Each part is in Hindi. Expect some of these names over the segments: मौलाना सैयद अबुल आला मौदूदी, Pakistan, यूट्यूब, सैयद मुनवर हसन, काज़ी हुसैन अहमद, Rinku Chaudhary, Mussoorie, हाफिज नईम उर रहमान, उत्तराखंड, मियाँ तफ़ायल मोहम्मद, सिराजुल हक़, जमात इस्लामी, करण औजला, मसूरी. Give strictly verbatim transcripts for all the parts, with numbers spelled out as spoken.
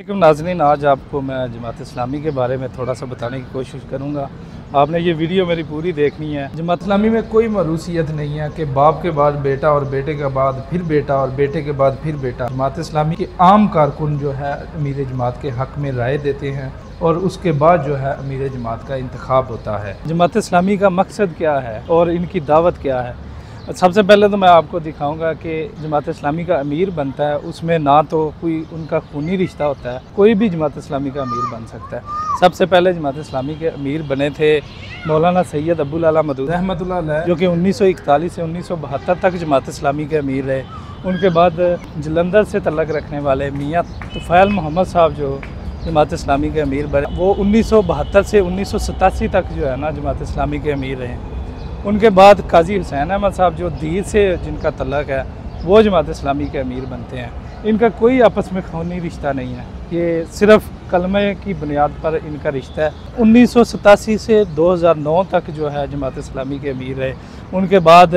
वालेकुम नाज़रीन, आज आपको मैं जमात इस्लामी के बारे में थोड़ा सा बताने की कोशिश करूँगा। आपने ये वीडियो मेरी पूरी देखनी है। जमात इस्लामी में कोई मरूसियत नहीं है कि बाप के बाद बेटा और बेटे के बाद फिर बेटा और बेटे के बाद फिर बेटा। जमात इस्लामी के आम कारकुन जो है अमीर जमात के हक़ में राय देते हैं और उसके बाद जो है अमीर जमात का इंतखाब होता है। जमात इस्लामी का मकसद क्या है और इनकी दावत क्या है। सबसे पहले तो मैं आपको दिखाऊंगा कि जमात इस्लामी का अमीर बनता है, उसमें ना तो कोई उनका खूनी रिश्ता होता है, कोई भी जमात इस्लामी का अमीर बन सकता है। सबसे पहले जमात इस्लामी के अमीर बने थे मौलाना सैयद अबुल आला मौदूदी रहमतुल्लाह अलैह, जो कि उन्नीस सौ इकतालीस से उन्नीस सौ बहत्तर तक जमात इस्लामी के अमीर रहे। उनके बाद जलंधर से तल्लक रखने वाले मियाँ तफ़ायल मोहम्मद साहब जो जमात इस्लामी के अमीर बने, वो उन्नीस सौ बहत्तर से उन्नीस सौ सतासी तक जो है ना जमात इस्लामी के अमीर रहे। उनके बाद काज़ी हुसैन अहमद साहब जो दीद से जिनका तल्लक है, वो जमात इस्लामी के अमीर बनते हैं। इनका कोई आपस में खूनी रिश्ता नहीं है, ये सिर्फ़ कलमे की बुनियाद पर इनका रिश्ता है। उन्नीस सौ सतासी से दो हज़ार नौ तक जो है जमात इस्लामी के अमीर रहे। उनके बाद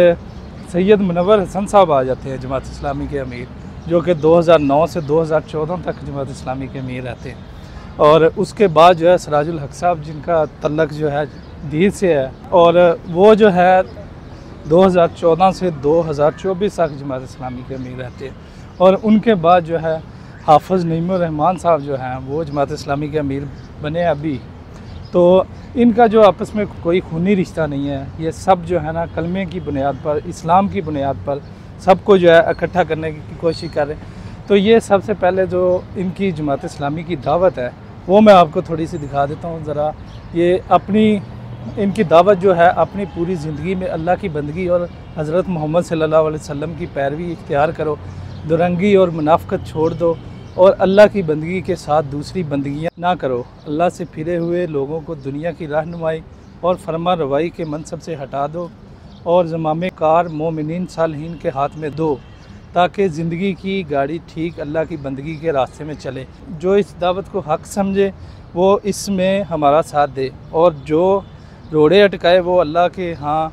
सैयद मुनवर हसन साहब आ जाते हैं जमात इस्लामी के अमीर, जो कि दो हज़ार नौ से दो हज़ार चौदह तक जमात इस्लामी के अमीर रहते हैं। और उसके बाद जो है सिराजुल हक़ साहब जिनका तल्लक जो है दीद से है, और वो जो है दो हज़ार चौदह से दो हज़ार चौबीस तक जमात इस्लामी के अमीर रहते हैं। और उनके बाद जो है हाफिज नईम उर रहमान साहब जो हैं वो जमात इस्लामी के अमीर बने अभी। तो इनका जो आपस में कोई खूनी रिश्ता नहीं है, ये सब जो है ना कलमे की बुनियाद पर, इस्लाम की बुनियाद पर सबको जो है इकट्ठा करने की कोशिश कर रहे हैं। तो ये सबसे पहले जो इनकी जमात इस्लामी की दावत है वो मैं आपको थोड़ी सी दिखा देता हूँ ज़रा। ये अपनी इनकी दावत जो है अपनी पूरी ज़िंदगी में अल्लाह की बंदगी और हज़रत मोहम्मद सल्लल्लाहु अलैहि वसल्लम की पैरवी इख्तियार करो, दुरंगी और मुनाफकत छोड़ दो और अल्लाह की बंदगी के साथ दूसरी बंदगियाँ ना करो। अल्लाह से फिरे हुए लोगों को दुनिया की रहनुमाई और फरमा रवाई के मनसब से हटा दो और ज़मामे कार मोमिनीन सालहीन के हाथ में दो, ताकि ज़िंदगी की गाड़ी ठीक अल्लाह की बंदगी के रास्ते में चले। जो इस दावत को हक़ समझे वो इसमें हमारा साथ दे, और जो रोड़े अटकाए वो अल्लाह के हाँ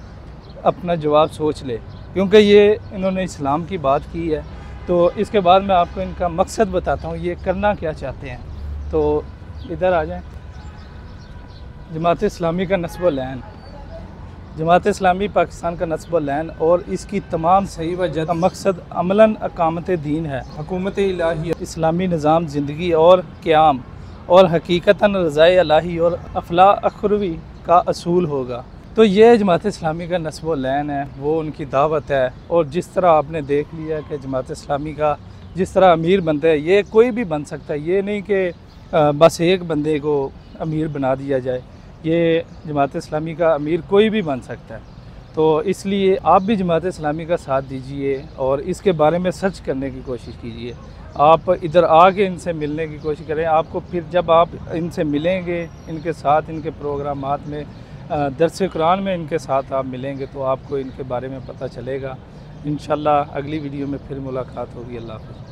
अपना जवाब सोच ले, क्योंकि ये इन्होंने इस्लाम की बात की है। तो इसके बाद मैं आपको इनका मकसद बताता हूँ, ये करना क्या चाहते हैं। तो इधर आ जाएँ। जमात इस्लामी का नस्ब लैन, जमात इस्लामी पाकिस्तान का नस्ब लैन और इसकी तमाम सही वजह का मकसद अमलन अकामत दीन है, हकूमत इलाही, इस्लामी निज़ाम ज़िंदगी और क़याम और हकीकतन रज़ाए इलाही और अफला अखरवी का असूल होगा। तो ये जमात इस्लामी का नस्ब लैन है, वो उनकी दावत है। और जिस तरह आपने देख लिया कि जमात इस्लामी का जिस तरह अमीर बनता है, ये कोई भी बन सकता है, ये नहीं कि बस एक बंदे को अमीर बना दिया जाए। ये जमात इस्लामी का अमीर कोई भी बन सकता है। तो इसलिए आप भी जमात इस्लामी का साथ दीजिए और इसके बारे में सर्च करने की कोशिश कीजिए। आप इधर आके इनसे मिलने की कोशिश करें। आपको फिर जब आप इनसे मिलेंगे, इनके साथ इनके प्रोग्रामात में, दरस कुरान में इनके साथ आप मिलेंगे, तो आपको इनके बारे में पता चलेगा। इंशाल्लाह अगली वीडियो में फिर मुलाकात होगी। अल्लाह हाफ़िज़।